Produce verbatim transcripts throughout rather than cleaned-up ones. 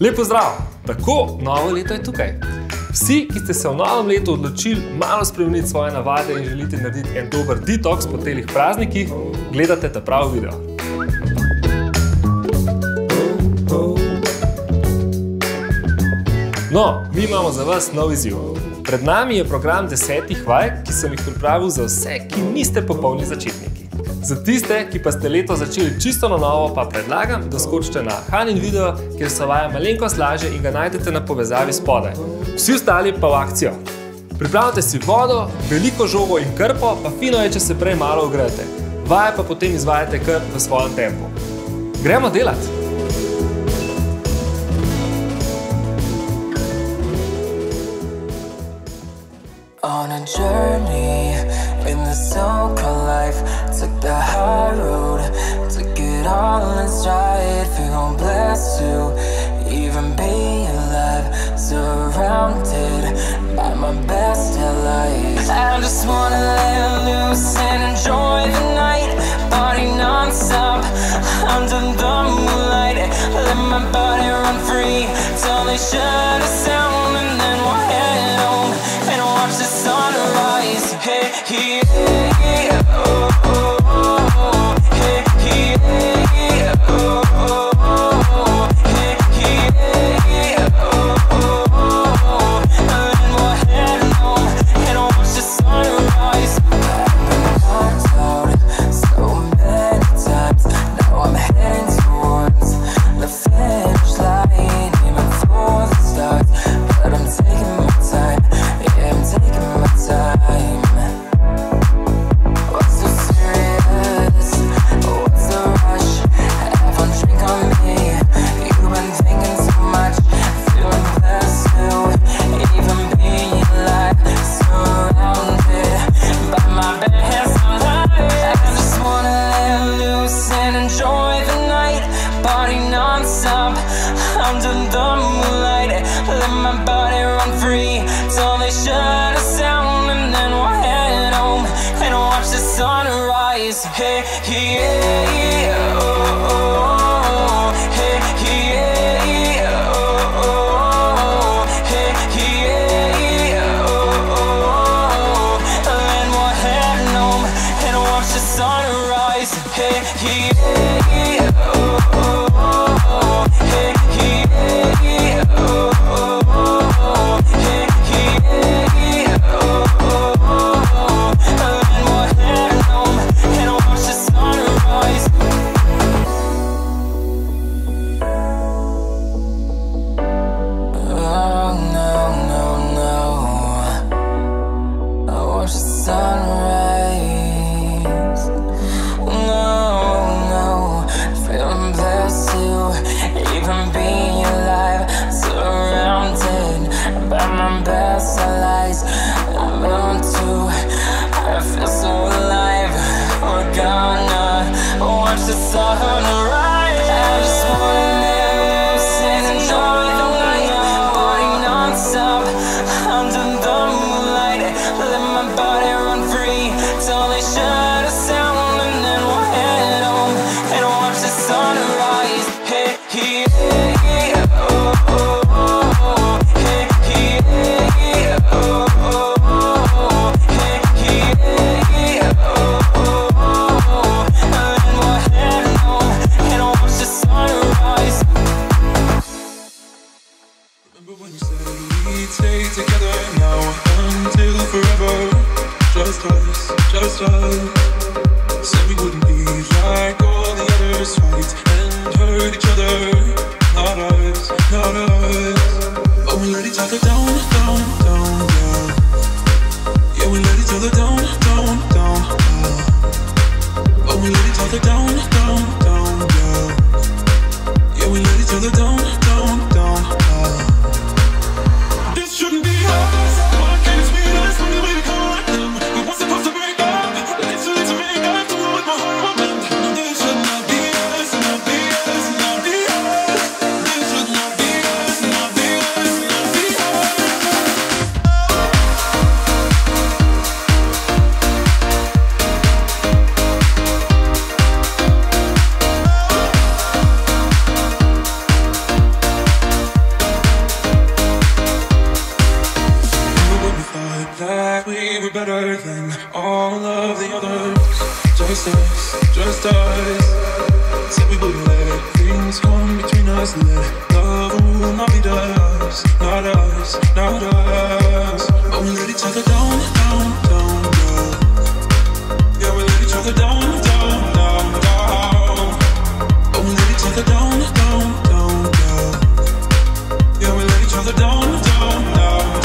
Lepo zdrav! Tako, novo leto je tukaj. Vsi, ki ste se v novem letu odločili malo spremeniti svoje navade in želite narediti en dober detoks po telih praznikih, gledate ta prav video. No, mi imamo za vas nov izziv. Pred nami je program desetih vaj, ki sem jih pripravil za vse, ki niste popolni začetniki. Za tiste, ki pa ste leto začeli čisto na novo, pa predlagam, da skočite na Hanin video, kjer so vaje malenkost lažje in ga najdete na povezavi spodaj. Vsi ostali pa v akcijo. Pripravite si vodo, veliko žogo in krpo, pa fino je, če se prej malo ogrejete. Vaje pa potem izvajate kar v svojem tempu. Gremo delati! On a journey in the so-called life, took the high road, took it all in stride. Feel blessed to even be alive, surrounded by my best allies. I just wanna let loose and enjoy the night, party non-stop under the moonlight. Let my body run free till they shut us down, and then we'll head home and watch the sunrise. Hey, hey, hey, oh, oh, oh. Hey, hey, hey, oh, oh, oh. Hey, hey, hey, oh, oh, oh. And then we'll head home and watch the sunrise. I've been knocked out so many times. Now I'm heading towards the finish line, aiming for the stars, but I'm taking my time. Yeah, I'm taking my time. What's so serious? What's the rush? Have a drink on me. You've been thinking so much. Feeling blessed to even being alive, surrounded by my best allies. I just wanna let loose and enjoy the night, party non-stop under the moonlight. Let my body run free till they shut us down, and then we'll head home and watch the sunrise. Hey, hey, oh, oh, oh. Hey, hey, oh, oh, oh. Hey, hey, oh, oh, oh. And then we'll head home and watch the sunrise. Hey, hey, oh, oh, oh. Hey, hey, oh, oh, oh. Hey, hey, oh, oh, oh. And then we'll head home and watch the sunrise. Oh, no, no, no. I watch the sunrise. No, no. Feeling blessed to even be alive, surrounded by my best allies. I'm bound to. I feel so alive. We're gonna watch the sunrise. I just wanna let loose and enjoy the night, party non-stop under the moonlight. Let my body run free till they shut us down, and then we'll head home and watch the sunrise. Hey, hey, hey, oh, oh, oh. Hey, hey, hey, oh, oh, oh. Hey, hey, hey, oh, oh, oh. And then we'll head home and watch the sunrise. Remember when you said we'd stay together now until forever? Just us, just us. Said we wouldn't be like all the others, fight and hurt each other. Not us, not us. But we let each other down, down, down, yeah. Yeah, we let each other down, down, down, yeah. But we let each other down, down, down, yeah. Yeah, we let each other down, down, down, yeah. This shouldn't be us. Why can't it be us when we become like them? We weren't supposed to break up. It's a little will not be the last, not us, not us. But we let each other down, down, down, down. Yeah, we let each other down, down, down, down. But we let each other down, down, down, down. Yeah, we let each other down, down, down,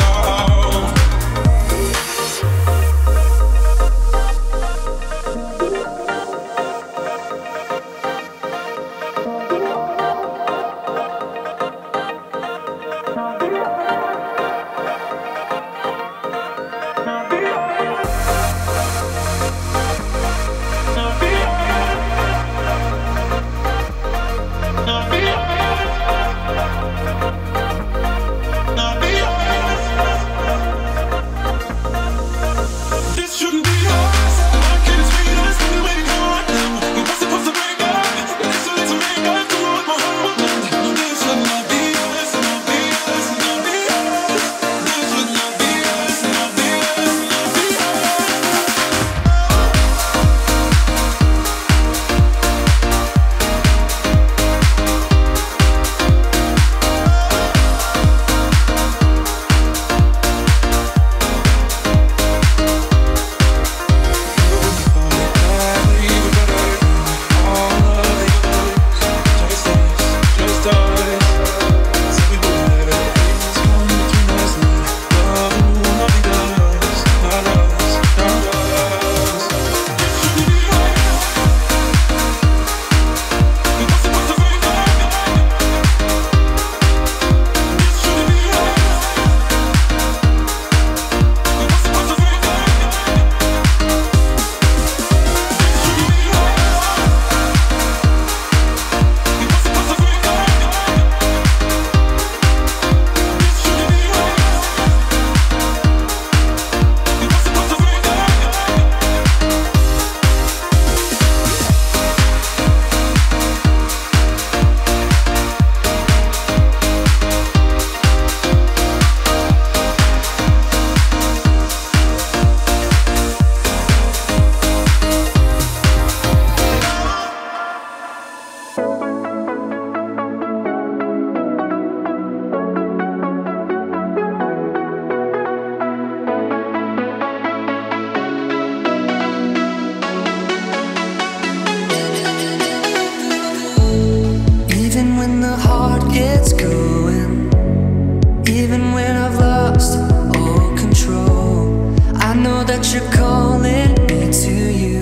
to you.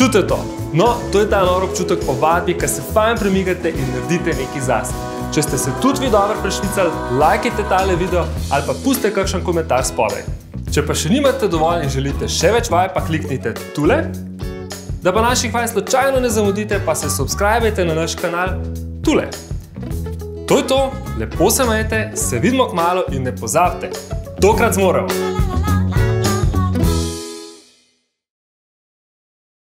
čutite to? No, to je ta nor občutek po vadbi, ko se fajn premikate in naredite nekaj zase. Če ste se tudi vi dobro prešvicali, lajkajte tale video ali pa pustite kakšen komentar spodaj. Če pa še nimate dovolj in želite še več vaj, pa kliknite tule. Da pa naših vaj slučajno ne zamudite, pa se subskrbajte na naš kanal tule. To je to, lepo se majte, se vidimo kmalu in ne pozabite, tokrat zmoremo!